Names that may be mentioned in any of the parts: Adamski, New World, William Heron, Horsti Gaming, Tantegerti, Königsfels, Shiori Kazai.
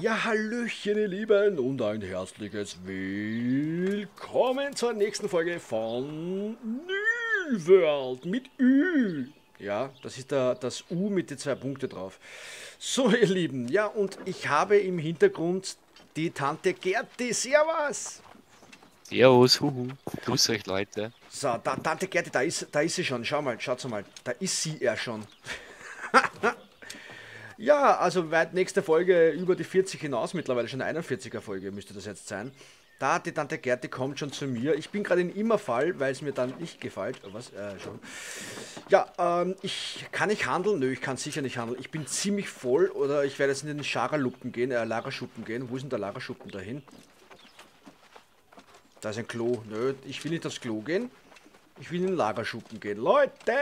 Ja, hallöchen ihr Lieben und ein herzliches Willkommen zur nächsten Folge von New World mit Ü. Ja, das ist das U mit den zwei Punkten drauf. So ihr Lieben, ja, und ich habe im Hintergrund die Tantegerti. Servus! Servus, huhu. Grüß euch Leute. So, Tantegerti, da ist sie schon. Schau mal, schaut mal, da ist sie ja schon. Ja, also nächste Folge über die 40 hinaus, mittlerweile schon 41er Folge müsste das jetzt sein. Da, die Tantegerti kommt schon zu mir. Ich bin gerade in Immerfall, weil es mir dann nicht gefällt. Oh, was? Schon. Ja, kann ich handeln? Nö, ich kann sicher nicht handeln. Ich bin ziemlich voll oder ich werde jetzt in den Lagerschuppen gehen. Wo ist denn der Lagerschuppen dahin? Da ist ein Klo. Nö, ich will nicht aufs Klo gehen. Ich will in den Lagerschuppen gehen. Leute!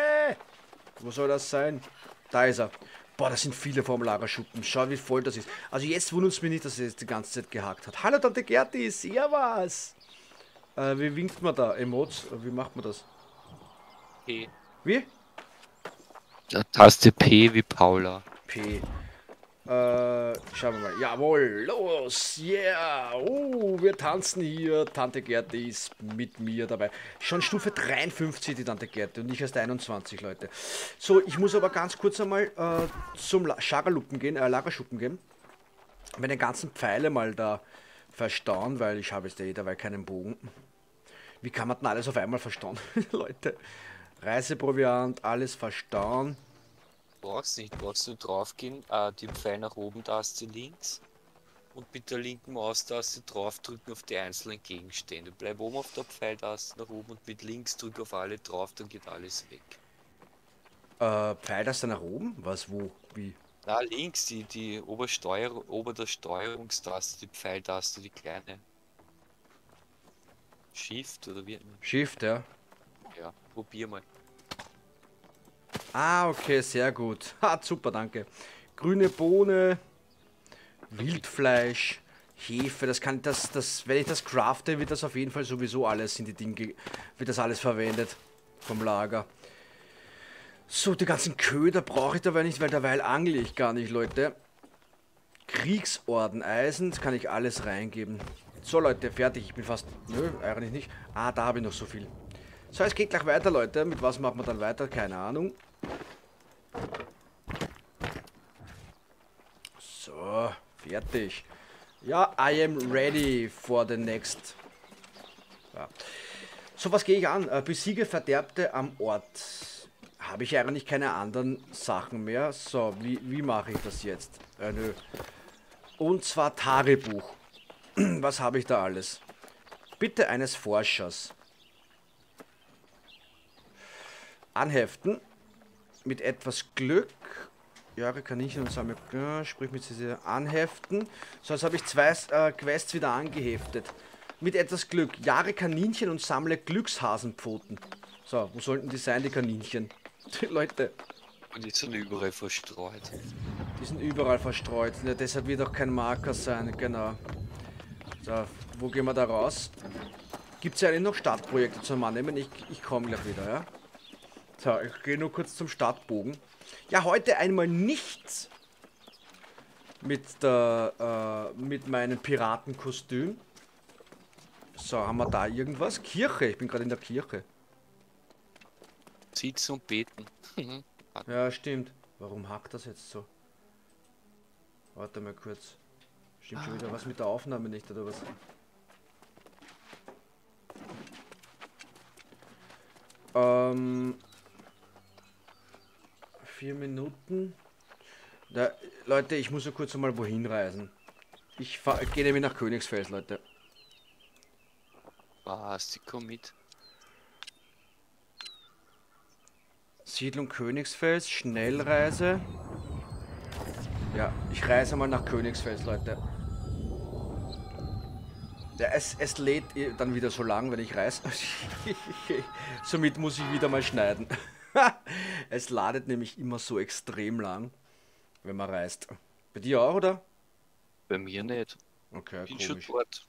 Wo soll das sein? Da ist er. Boah, das sind viele vom Lagerschuppen. Schau, wie voll das ist. Also jetzt wundert es mich nicht, dass er jetzt die ganze Zeit gehakt hat. Hallo Tantegerti, servus! Wie winkt man da? Emotes? Wie macht man das? P. Wie? Ja, Taste P wie Paula. P. Schauen wir mal. Jawohl, los! Yeah! Oh, wir tanzen hier. Tantegerti ist mit mir dabei. Schon Stufe 53 die Tantegerti und ich erst 21, Leute. So, ich muss aber ganz kurz einmal zum Lagerschuppen gehen. Meine ganzen Pfeile mal da verstauen, weil ich habe jetzt dabei keinen Bogen. Wie kann man denn alles auf einmal verstauen, Leute? Reiseproviant, alles verstauen. Brauchst nicht, brauchst du draufgehen, die Pfeil nach oben, Taste links und mit der linken Maustaste draufdrücken auf die einzelnen Gegenstände. Bleib oben auf der Pfeiltaste nach oben und mit links drück auf alle drauf, dann geht alles weg. Pfeiltaste nach oben? Was, wo, wie? Na, links, die ober der Steuerungstaste, die Pfeiltaste, die kleine. Shift oder wie? Shift, ja. Ja, probier mal. Ah, okay, sehr gut. Ha, super, danke. Grüne Bohne, Wildfleisch, Hefe, wenn ich das crafte, wird das auf jeden Fall sowieso alles wird das alles verwendet vom Lager. So, die ganzen Köder brauche ich dabei nicht, weil derweil angle ich gar nicht, Leute. Kriegsorden, Eisen, das kann ich alles reingeben. So, Leute, fertig, ich bin fast... Nö, eigentlich nicht. Ah, da habe ich noch so viel. So, es geht gleich weiter, Leute. Mit was machen wir dann weiter? Keine Ahnung. So, fertig. Ja, I am ready for the next. Ja. So, was gehe ich an? Besiege Verderbte am Ort. Habe ich eigentlich keine anderen Sachen mehr. So, wie mache ich das jetzt? Nö. Und zwar Tagebuch. Was habe ich da alles? Bitte eines Forschers. Anheften. Mit etwas Glück. Jahre Kaninchen und Sammel. Sprich mit dieser Anheften. So, jetzt habe ich zwei Quests wieder angeheftet. Mit etwas Glück. Jahre Kaninchen und sammle Glückshasenpfoten. So, wo sollten die sein, die Kaninchen? Die Leute. Und die sind überall verstreut. Die sind überall verstreut. Ja, deshalb wird auch kein Marker sein. Genau. So, wo gehen wir da raus? Gibt es ja eigentlich noch Startprojekte zum Annehmen? Ich komme gleich wieder, ja? So, ich gehe nur kurz zum Startbogen. Ja, heute einmal nichts mit meinem Piratenkostüm. So, haben wir da irgendwas? Kirche, ich bin gerade in der Kirche. Sitzen und beten. Ja, stimmt. Warum hakt das jetzt so? Warte mal kurz. Stimmt schon wieder was mit der Aufnahme nicht, oder was? Vier Minuten. Da, Leute, ich muss so kurz mal wohin reisen. Ich gehe nämlich nach Königsfels, Leute. Was? Ich komm mit. Siedlung Königsfels, Schnellreise. Ja, ich reise mal nach Königsfels, Leute. Ja, es lädt dann wieder so lang, wenn ich reise. Somit muss ich wieder mal schneiden. Es ladet nämlich immer so extrem lang, wenn man reist. Bei dir auch, oder? Bei mir nicht. Okay, komisch. Bin schon dort.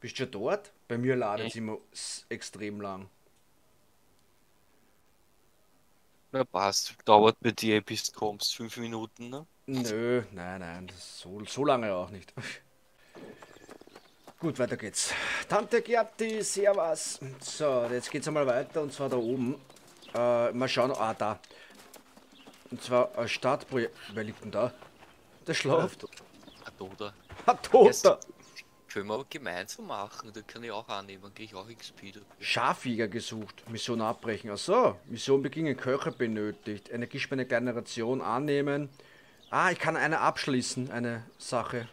Bist du dort? Bei mir ladet es immer extrem lang. Na passt, dauert bei dir, bis du kommst. 5 Minuten, ne? Nö, nein, das ist so lange auch nicht. Gut, weiter geht's. Tantegerti, servus. So, jetzt geht's einmal weiter und zwar da oben. Mal schauen, da. Und zwar ein Startprojekt. Wer liegt denn da? Der schlaft. Ein Toter. Können wir aber gemeinsam machen, da kann ich auch annehmen, gehe ich auch XP. Schafjäger gesucht, Mission abbrechen. Achso, Mission beginnen, Köcher benötigt, Energiespende Generation annehmen. Ah, ich kann eine abschließen, eine Sache.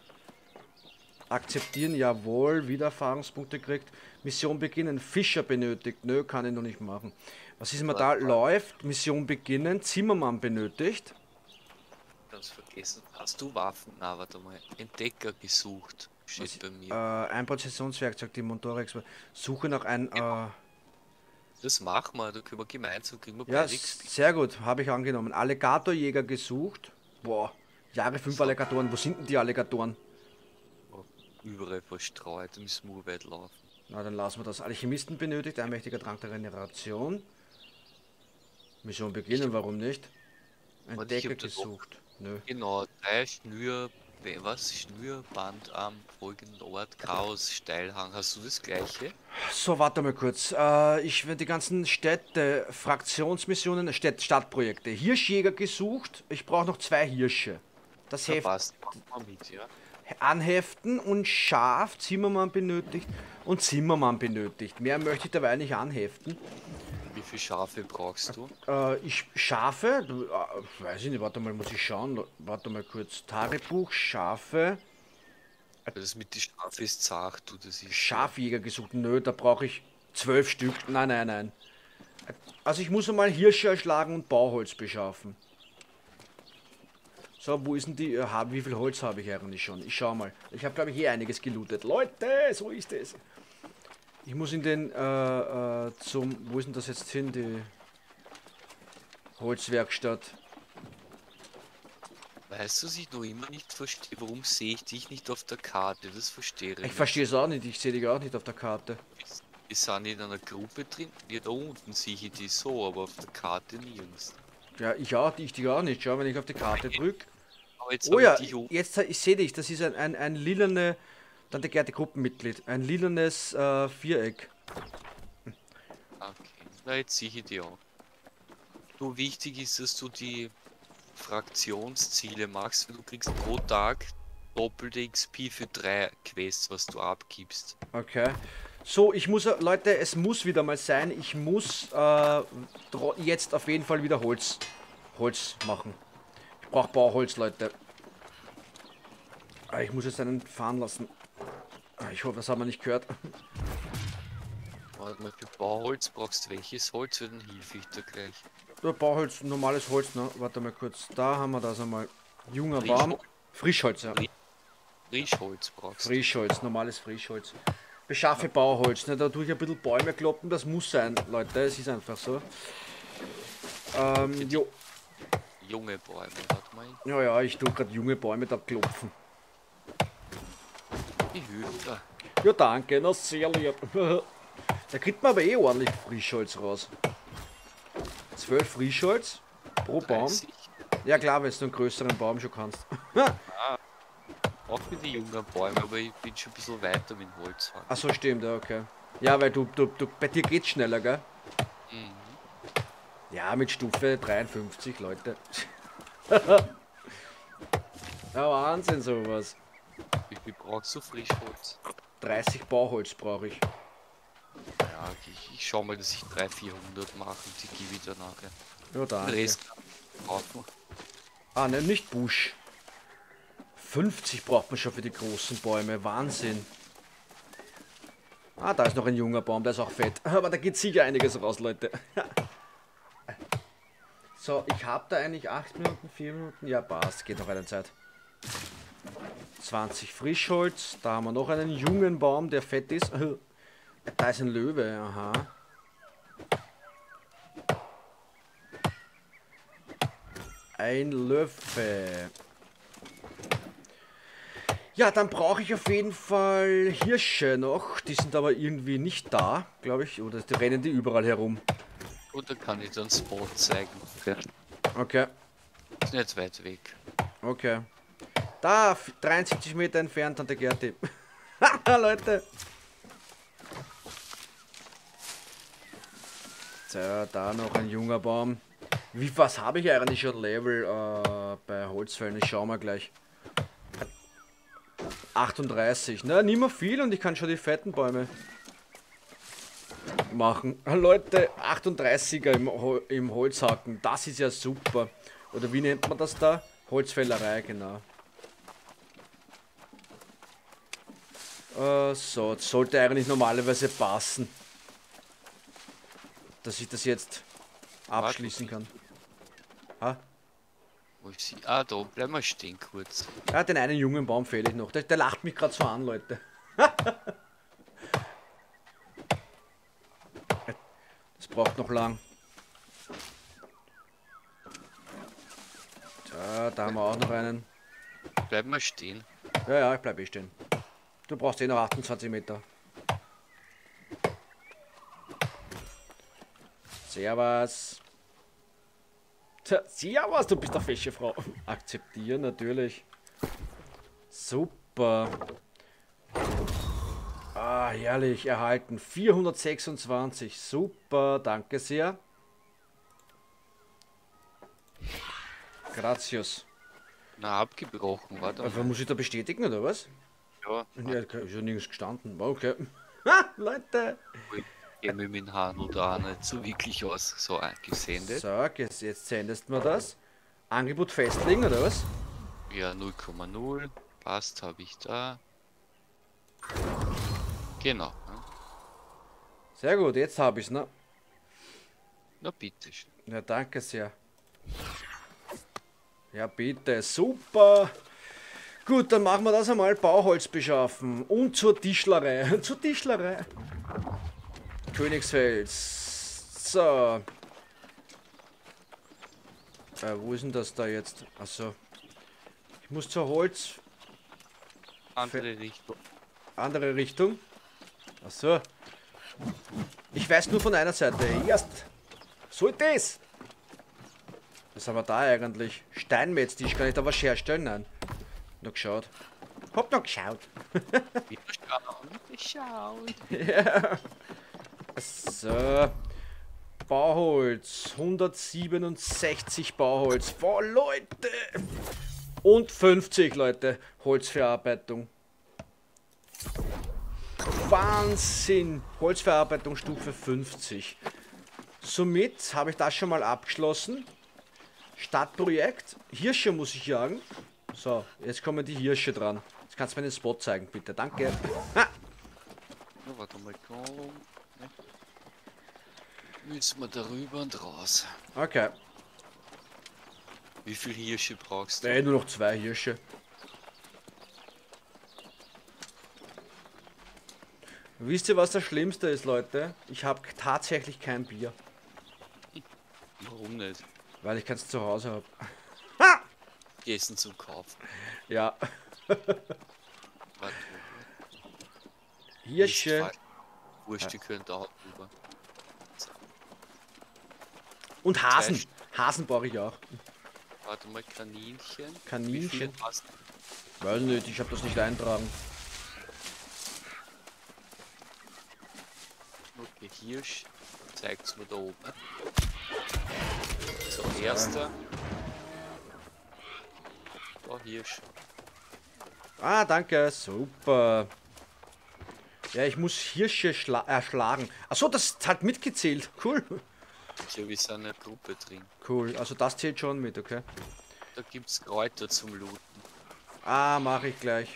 Akzeptieren, jawohl, wieder Erfahrungspunkte kriegt. Mission beginnen, Fischer benötigt. Nö, kann ich noch nicht machen. Was ist mir da? Läuft, Mission beginnen, Zimmermann benötigt. Ganz vergessen, hast du Waffen? Na, warte mal, Entdecker gesucht. Steht bei mir. Ein Prozessionswerkzeug, die Montorex. Suche nach einem. Ja. Das machen wir, da können wir gemeinsam kriegen. Wir ja, sehr gut, habe ich angenommen. Alligatorjäger gesucht. Boah, Jahre 5 Alligatoren. Wo sind denn die Alligatoren? Überall verstreut, im Smurwald laufen. Na, dann lassen wir das. Alchemisten benötigt, ein mächtiger Trank der Generation. Mission beginnen, warum nicht? Entdecker gesucht. Nö. Genau, 3 Schnür. Was? Schnürband am folgenden Ort, Chaos, Steilhang. Hast du das gleiche? So, warte mal kurz. Ich werde die ganzen Städte, Fraktionsmissionen, Stadtprojekte. Hirschjäger gesucht. Ich brauche noch 2 Hirsche. Das passt. Mit, ja. Anheften und Schaf. Zimmermann benötigt. Und Zimmermann benötigt. Mehr möchte ich dabei nicht anheften. Wie viele Schafe brauchst du? Schafe? Weiß ich nicht, warte mal, muss ich schauen. Warte mal kurz. Tagebuch, Schafe. Das mit den Schafe ist zart, du, das ist... Schafjäger gesucht, nö, da brauche ich 12 Stück. Nein. Also ich muss einmal Hirsche erschlagen und Bauholz beschaffen. So, wo ist denn die... Wie viel Holz habe ich eigentlich schon? Ich schau mal. Ich habe, glaube ich, einiges gelootet. Leute, so ist es. Ich muss in den, wo ist denn das jetzt hin, die Holzwerkstatt? Weißt du, was ich noch immer nicht verstehe, warum sehe ich dich nicht auf der Karte? Das verstehe ich nicht. Ich verstehe es auch nicht, ich sehe dich auch nicht auf der Karte. Wir sind in einer Gruppe drin, ja, da unten sehe ich die so, aber auf der Karte nirgends. Ja, ich dich auch nicht, schau, wenn ich auf die Karte drücke. Oh ja, jetzt, ich sehe dich, das ist ein lilane... Tantegerti Gruppenmitglied. Ein lilanes Viereck. Okay, na jetzt sehe ich die auch. So wichtig ist, dass du die Fraktionsziele machst, weil du kriegst pro Tag doppelte XP für 3 Quests, was du abgibst. Okay. So, ich muss, Leute, es muss wieder mal sein, ich muss jetzt auf jeden Fall wieder Holz machen. Ich brauche Bauholz, Leute. Ich muss jetzt einen fahren lassen. Ich hoffe, das haben wir nicht gehört. Warte mal, für Bauholz brauchst du welches Holz? Für den hilfe ich dir gleich. Ja, Bauholz, normales Holz, ne? Warte mal kurz, da haben wir das einmal. Junger Baum. Frischholz, ja. Frischholz brauchst du. Frischholz, normales Frischholz. Beschaffe Bauholz, ne? Da tue ich ein bisschen Bäume kloppen, das muss sein, Leute. Es ist einfach so. Jo. Junge Bäume, warte mal. Ja, ich tue gerade junge Bäume da klopfen. Hüter. Ja, danke, na sehr lieb. Da kriegt man aber eh ordentlich Frischholz raus. 12 Frischholz pro 30. Baum. Ja klar, wenn du einen größeren Baum schon kannst. Ah, auch mit den jungen Bäumen, aber ich bin schon ein bisschen weiter mit Holz. Achso, stimmt, ja, okay. Ja, weil du bei dir geht's schneller, gell? Mhm. Ja, mit Stufe 53, Leute. Ja, Wahnsinn, sowas. Wie brauchst du Frischholz? 30 Bauholz brauche ich. Ja, ich schau mal, dass ich 300-400 mache und die gebe ich dir nachher. Ja, danke. Den Rest braucht man. Ah, ne, nicht Busch. 50 braucht man schon für die großen Bäume, Wahnsinn. Ah, da ist noch ein junger Baum, der ist auch fett. Aber da geht sicher einiges raus, Leute. So, ich habe da eigentlich 8 Minuten, 4 Minuten. Ja, passt, geht noch eine Zeit. 20 Frischholz, da haben wir noch einen jungen Baum, der fett ist. Da ist ein Löwe, aha. Ein Löwe. Ja, dann brauche ich auf jeden Fall Hirsche noch. Die sind aber irgendwie nicht da, glaube ich. Oder die rennen die überall herum. Und dann kann ich dann das Boot zeigen. Okay. Okay. Ist nicht weit weg. Okay. Da, 73 Meter entfernt, Tantegerti. Haha, Leute. So, da noch ein junger Baum. Wie, was habe ich eigentlich schon Level bei Holzfällen? Ich schau mal gleich. 38. Na, nicht mehr viel und ich kann schon die fetten Bäume machen. Leute, 38er im Holzhacken. Das ist ja super. Oder wie nennt man das da? Holzfällerei, genau. So, das sollte eigentlich normalerweise passen. Dass ich das jetzt abschließen kann. Ha? Ah, da bleiben wir stehen kurz. Ja, den einen jungen Baum fehle ich noch. Der lacht mich gerade so an, Leute. Das braucht noch lang. Da, da haben wir auch noch einen. Bleiben wir stehen. Ja, ja, ich bleibe eh stehen. Du brauchst eh noch 28 Meter. Servus. Tja, servus, du bist eine fesche Frau. Akzeptieren, natürlich. Super. Ah, herrlich, erhalten. 426, super, danke sehr. Gratius. Na, abgebrochen, warte. Also, muss ich da bestätigen, oder was? Ja. Ja, ist ja nirgends gestanden, okay. Ha, Leute. Ich habe mit dem Handel da nicht so wirklich aus, so gesendet. So, jetzt sendest du mir das. Angebot festlegen, oder was? Ja, 0,0. Passt, habe ich da. Genau. Ne? Sehr gut, jetzt habe ich es, ne? Na, bitte schön. Ja, danke sehr. Ja, bitte, super. Gut, dann machen wir das einmal. Bauholz beschaffen und zur Tischlerei. Zur Tischlerei. Königsfels. So. Wo ist denn das da jetzt? Achso. Ich muss zur Holz. Andere Richtung. Andere Richtung? Achso. Ich weiß nur von einer Seite. Erst. So ist das. Was haben wir da eigentlich? Steinmetztisch. Kann ich da was herstellen? Nein. Noch geschaut. Hab noch geschaut. Geschaut. Ja. So, Bauholz, 167 Bauholz, boah, Leute, und 50 Leute, Holzverarbeitung, Wahnsinn, Holzverarbeitung Stufe 50, somit habe ich das schon mal abgeschlossen, Stadtprojekt, Hirsche muss ich jagen, so, jetzt kommen die Hirsche dran, jetzt kannst du mir den Spot zeigen, bitte, danke. Ah. Ja, warte mal, komm. Müssen wir darüber und raus. Okay. Wie viel Hirsche brauchst du? Nein, nur noch 2 Hirsche. Wisst ihr, was das Schlimmste ist, Leute? Ich habe tatsächlich kein Bier. Warum nicht? Weil ich keins zu Hause habe. Ha! Essen zum Kaufen. Ja. Hirsche. Wurscht, die können da drüber. Und Hasen. Hasen brauche ich auch. Warte mal, Kaninchen. Kaninchen. Weiß nicht, ich habe das nicht eintragen. Okay, Hirsch. Zeigt's mir da oben. So, erster. Da, Hirsch. Ah, danke. Super. Ja, ich muss Hirsche erschlagen. Achso, das hat mitgezählt. Cool. Ja, wir sind in einer Gruppe drin. Cool, also das zählt schon mit, okay? Da gibt's Kräuter zum Looten. Ah, mache ich gleich.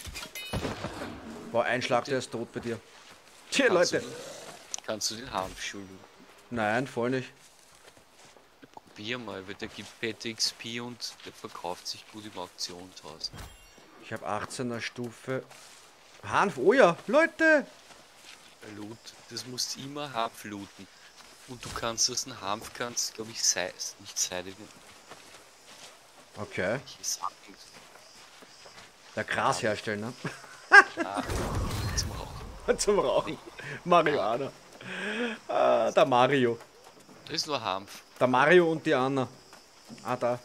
Boah, ein Schlag, der ist tot bei dir. Tja, Leute. Kannst du den Handschuh looten? Nein, voll nicht. Probier mal, weil der gibt Pet XP und der verkauft sich gut im Auktionshaus. Ich habe 18er Stufe. Hanf, oh ja, Leute! Loot, das musst du immer Hanf looten. Und du kannst aus dem Hanf, glaube ich, nicht Seide. Okay. Der Gras herstellen, ne? Ah, zum Rauchen. Zum Rauchen. Marihuana. Ah, der Mario. Da ist nur Hanf. Der Mario und die Anna. Ah, da.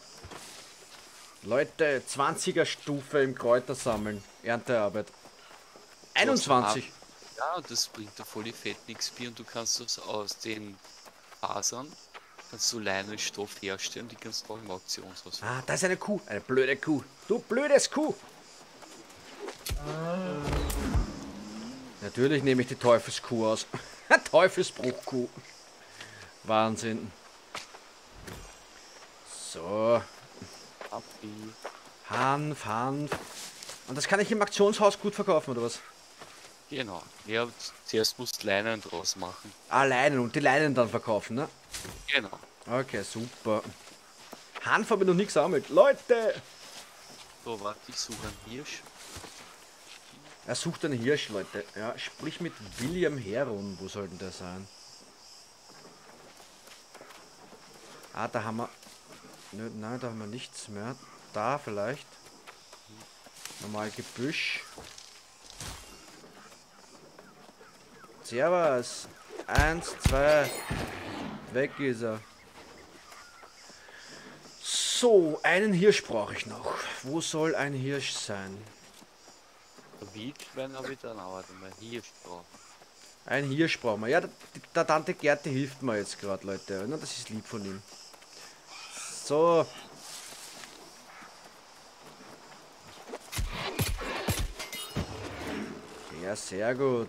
Leute, 20er Stufe im Kräuter sammeln. Erntearbeit. 21. Ja, und das bringt dir voll die fetten XP und du kannst das aus den Fasern, kannst du Leinen und Stoff herstellen, die kannst du auch im Auktionshaus. Ah, da ist eine Kuh. Eine blöde Kuh. Du blödes Kuh. Natürlich nehme ich die Teufelskuh aus. Teufelsbruchkuh. Wahnsinn. So. Hanf, Hanf. Und das kann ich im Auktionshaus gut verkaufen, oder was? Genau. Ja, zuerst musst du Leinen draus machen. Ah, Leinen. Und die Leinen dann verkaufen, ne? Genau. Okay, super. Hanf habe ich noch nie gesammelt. Leute! So, warte, ich suche einen Hirsch. Er sucht einen Hirsch, Leute. Ja, sprich mit William Heron. Wo soll denn der sein? Ah, da haben wir... Nein, da haben wir nichts mehr. Da vielleicht. Nochmal Gebüsch. Servus. 1, 2. Weg ist er. So, einen Hirsch brauche ich noch. Wo soll ein Hirsch sein? Wildschwein habe ich dann auch einmal Hirsch brauchen. Ein Hirsch brauchen wir. Ja, der Tantegerti hilft mir jetzt gerade, Leute. Na, das ist lieb von ihm. So. Ja, sehr gut.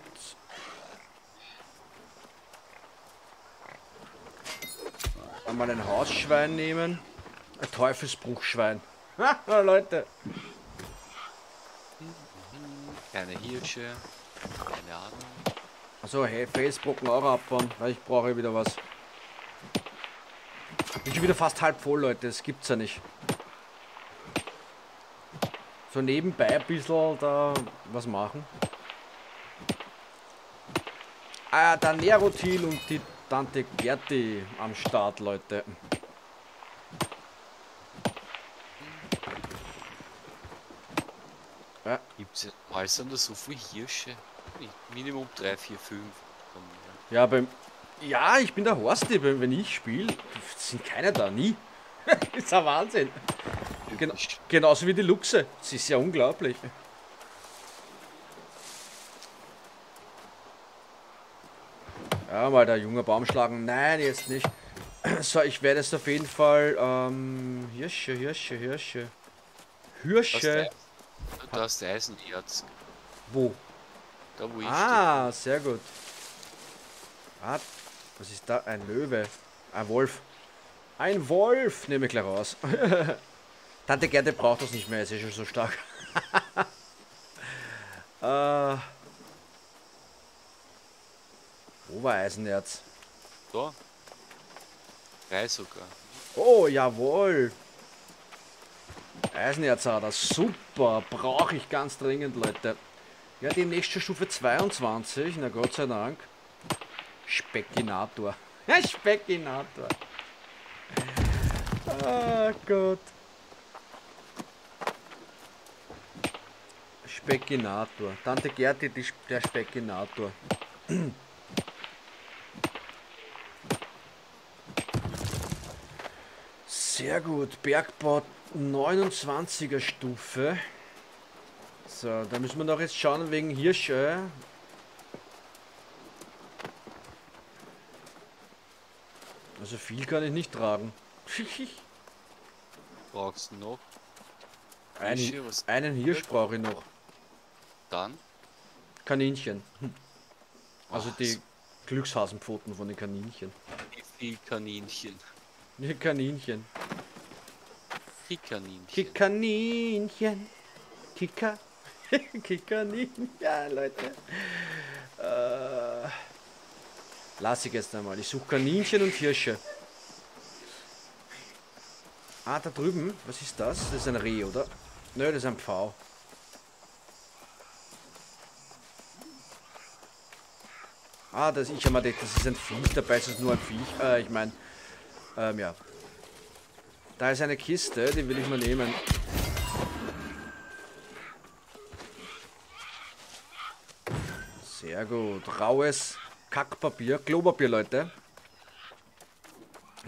Einmal ein Hausschwein nehmen. Ein Teufelsbruchschwein. Ha, Leute. Keine Hirsche, keine Ahnung. Achso, hey, Facebook auch abbauen, weil ich brauche wieder was. Ich bin schon wieder fast halb voll, Leute, das gibt's ja nicht. So nebenbei ein bisschen da was machen. Ah ja, der Nerotil und die Tantegerti am Start, Leute. Ja. Gibt's ja alles an der so viel Hirsche? Minimum 3, 4, 5. Ja, ich bin der Horsti, wenn ich spiele, sind keine da, nie. Das ist ein Wahnsinn. Genauso wie die Luchse. Das ist ja unglaublich. Ja, mal der junge Baum schlagen. Nein, jetzt nicht. So, ich werde es auf jeden Fall. Hirsche. Du hast Eisenerz. Wo? Da, wo ich stehe. Sehr gut. Ah, was ist da? Ein Löwe. Ein Wolf. Ein Wolf! Nehme ich gleich raus. Tantegerti braucht das nicht mehr, es ist schon so stark. Wo war Eisenerz? Da. 3 sogar. Oh, jawohl! Eisenerz hat er, super, brauche ich ganz dringend, Leute. Ja, demnächst schon Stufe 22, na Gott sei Dank. Speckinator. Speckinator. Ah Gott. Speckinator. Tantegerti, der Speckinator. Sehr gut, Bergbau 29er Stufe. So, da müssen wir noch jetzt schauen wegen Hirsche. Also viel kann ich nicht tragen. Brauchst du noch? Einen Hirsch brauche ich noch. Dann? Kaninchen. Also die Glückshasenpfoten von den Kaninchen. Wie viel Kaninchen? Die Kaninchen. Kikaninchen. Kika. Kikaninchen, Leute. Lass ich jetzt einmal. Ich suche Kaninchen und Hirsche. Ah, da drüben. Was ist das? Das ist ein Reh, oder? Nö, das ist ein Pfau. Ah, das ist einmal das. Das ist ein Viech. Dabei ist es nur ein Viech. Ich meine... ja. Da ist eine Kiste, die will ich mal nehmen. Sehr gut. Raues Kackpapier. Klopapier, Leute.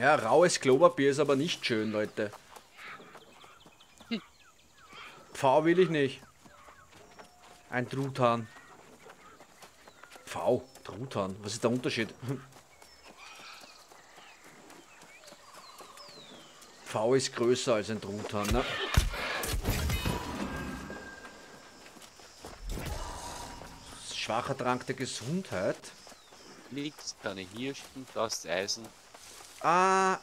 Ja, raues Klopapier ist aber nicht schön, Leute. Pfau will ich nicht. Ein Truthahn. Pfau, Truthahn. Was ist der Unterschied? Pfau ist größer als ein Truthahn, ne? Schwacher Trank der Gesundheit. Nix, keine Hirschen, das Eisen. Ah,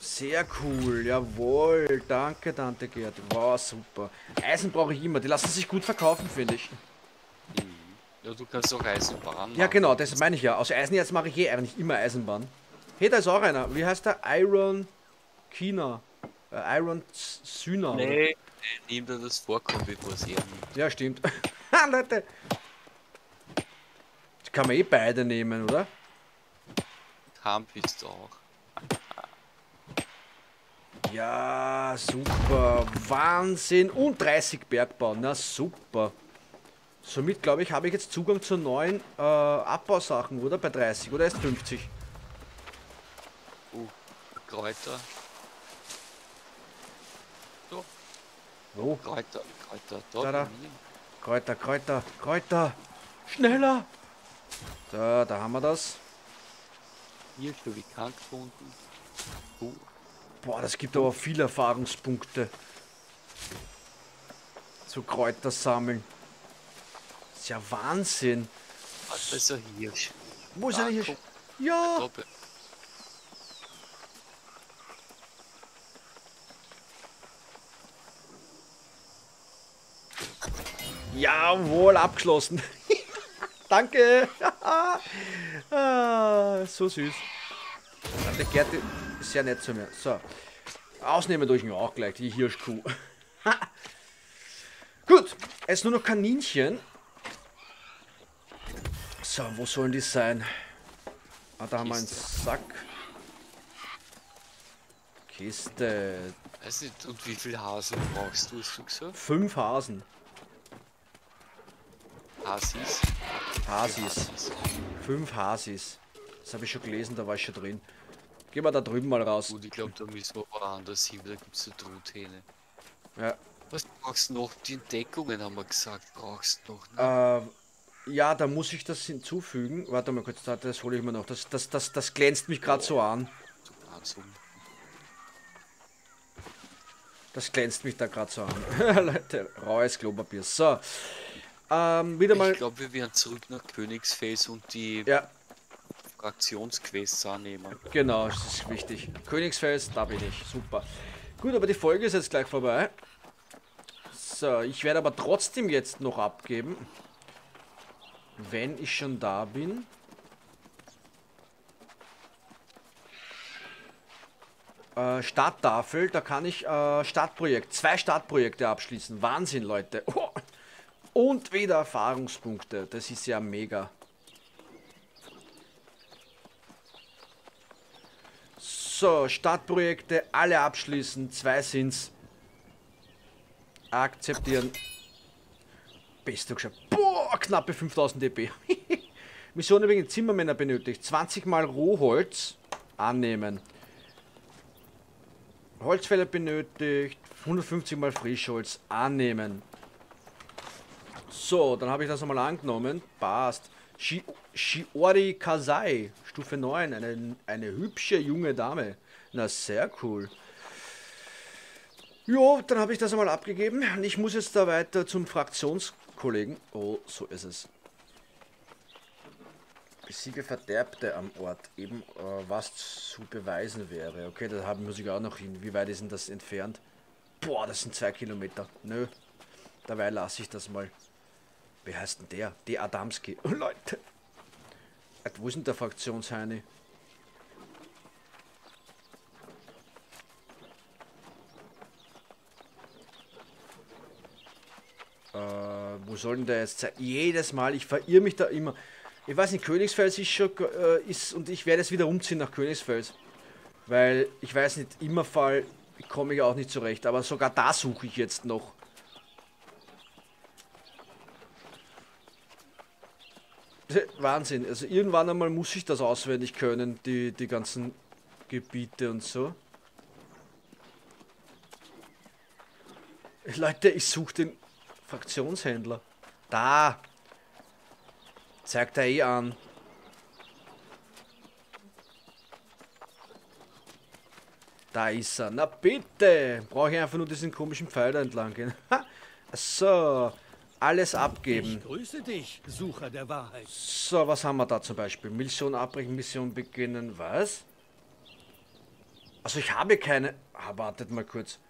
sehr cool, jawohl. Danke, Tantegerti. Wow, super. Eisen brauche ich immer, die lassen sich gut verkaufen, finde ich. Ja, du kannst auch Eisenbahn machen. Ja, genau, das meine ich ja. Aus Eisenerz mache ich eh eigentlich immer Eisenbahn. Hey, da ist auch einer. Wie heißt der? Iron China. Iron Syna. Nee, nimm dir das Vorkommen, bevor es eben. Ja, stimmt. Ha, Leute. Das kann man eh beide nehmen, oder? Kampf ist auch. Ja, super. Wahnsinn. Und 30 Bergbau. Na, super. Somit, glaube ich, habe ich jetzt Zugang zu neuen Abbausachen, oder? Bei 30, oder erst 50? Kräuter. So. Oh. Kräuter. Dort. Da. Kräuter. Schneller. Da haben wir das. Hier schon wie krank gefunden. Boah, das gibt aber viele Erfahrungspunkte. Zu Kräuter sammeln. Das ist ja Wahnsinn. Was ist ein Hirsch? Wo ist ein Hirsch? Ja! Doppel. Jawohl, abgeschlossen. Danke. Ah, so süß. Der Gerti ist ja nett zu mir. So. Ausnehmen durch ihn auch gleich, die Hirschkuh. Gut. Es nur noch Kaninchen. So, wo sollen die sein? Ah, da haben wir einen Sack. Kiste. Weiß nicht, und wie viel Hasen brauchst du? 5 Hasen. Hasis. 5 Hasis. Das habe ich schon gelesen, da war ich schon drin. Gehen wir da drüben mal raus. Gut, ich glaube, da müssen wir woanders hin, da gibt es eine Truthähne. Ja. Was brauchst du noch? Die Entdeckungen haben wir gesagt, brauchst du noch. Ne? Ja, da muss ich das hinzufügen. Warte mal kurz, das hole ich mir noch. Das glänzt mich gerade so an. Das glänzt mich da gerade so an. Leute, raues Klopapier. So. Wieder mal. Ich glaube, wir werden zurück nach Königsfels und die Fraktionsquests annehmen. Genau, das ist wichtig. Königsfels, da bin ich. Super. Gut, aber die Folge ist jetzt gleich vorbei. So, ich werde aber trotzdem jetzt noch abgeben. Wenn ich schon da bin. Starttafel, da kann ich Startprojekt, 2 Startprojekte abschließen. Wahnsinn, Leute. Oh. Und wieder Erfahrungspunkte. Das ist ja mega. So, Startprojekte alle abschließen. 2 sind's. Akzeptieren. Bist du geschafft. Boah, knappe 5000 dB. Mission wegen Zimmermänner benötigt. 20 mal Rohholz. Annehmen. Holzfäller benötigt. 150 mal Frischholz. Annehmen. So, dann habe ich das nochmal angenommen. Passt. Shiori Kazai, Stufe 9. Eine hübsche junge Dame. Na, sehr cool. Jo, dann habe ich das einmal abgegeben. Ich muss jetzt da weiter zum Fraktionskollegen. Oh, so ist es. Besiege Verderbte am Ort. Eben, was zu beweisen wäre. Okay, da muss ich auch noch hin. Wie weit ist denn das entfernt? Boah, das sind 2 Kilometer. Nö, dabei lasse ich das mal. Wer heißt denn der? Die Adamski. Oh, Leute. Wo ist denn der Fraktionsheini? Wo soll denn der jetzt sein? Jedes Mal, ich verirre mich da immer. Ich weiß nicht, Königsfels ist schon... und ich werde jetzt wieder umziehen nach Königsfels. Weil, ich weiß nicht, immer Fall komme ich auch nicht zurecht. Aber sogar da suche ich jetzt noch. Wahnsinn, also irgendwann einmal muss ich das auswendig können, die ganzen Gebiete und so. Leute, ich suche den Fraktionshändler. Da! Zeigt er eh an. Da ist er. Na bitte! Brauche ich einfach nur diesen komischen Pfeil da entlang gehen. So, alles abgeben. Ich grüße dich, Sucher der Wahrheit. So, was haben wir da zum Beispiel? Mission abbrechen, Mission beginnen. Was? Also ich habe keine... Ah, wartet mal kurz.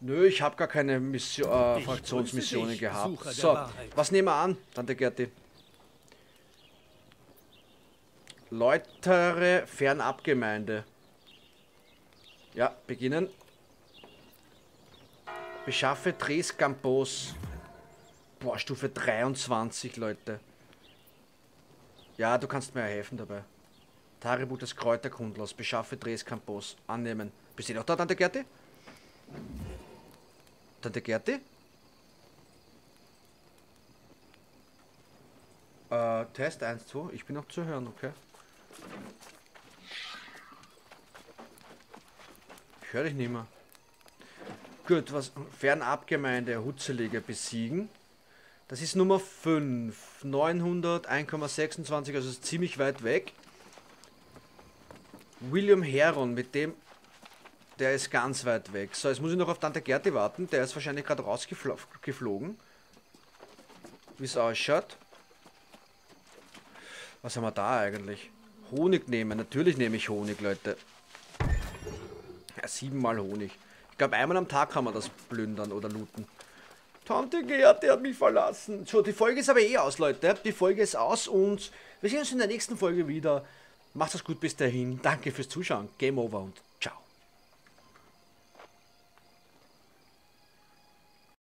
Nö, ich habe gar keine Mission, Fraktionsmissionen gehabt. So, was nehmen wir an, Tantegerti? Läutere Fernabgemeinde. Ja, beginnen. Beschaffe Tres Campos. Boah, Stufe 23, Leute. Ja, du kannst mir helfen dabei. Tagebuch des Kräuterkundlers. Beschaffe Tres Campos. Annehmen. Bist du noch da, Tantegerti? Tantegerti? Test 1, 2. Ich bin noch zu hören, okay. Ich höre dich nicht mehr. Gut, was? Fernabgemeinde Hutzeliger besiegen. Das ist Nummer 5. 900, 1,26, also ist ziemlich weit weg. William Heron, mit dem... Der ist ganz weit weg. So, jetzt muss ich noch auf Tantegerti warten. Der ist wahrscheinlich gerade rausgeflogen. Wie es ausschaut. Was haben wir da eigentlich? Honig nehmen. Natürlich nehme ich Honig, Leute. Ja, 7-mal Honig. Ich glaube, einmal am Tag kann man das plündern oder looten. Tantegerti hat mich verlassen. So, die Folge ist aber eh aus, Leute. Die Folge ist aus und wir sehen uns in der nächsten Folge wieder. Macht es gut bis dahin. Danke fürs Zuschauen. Game over und...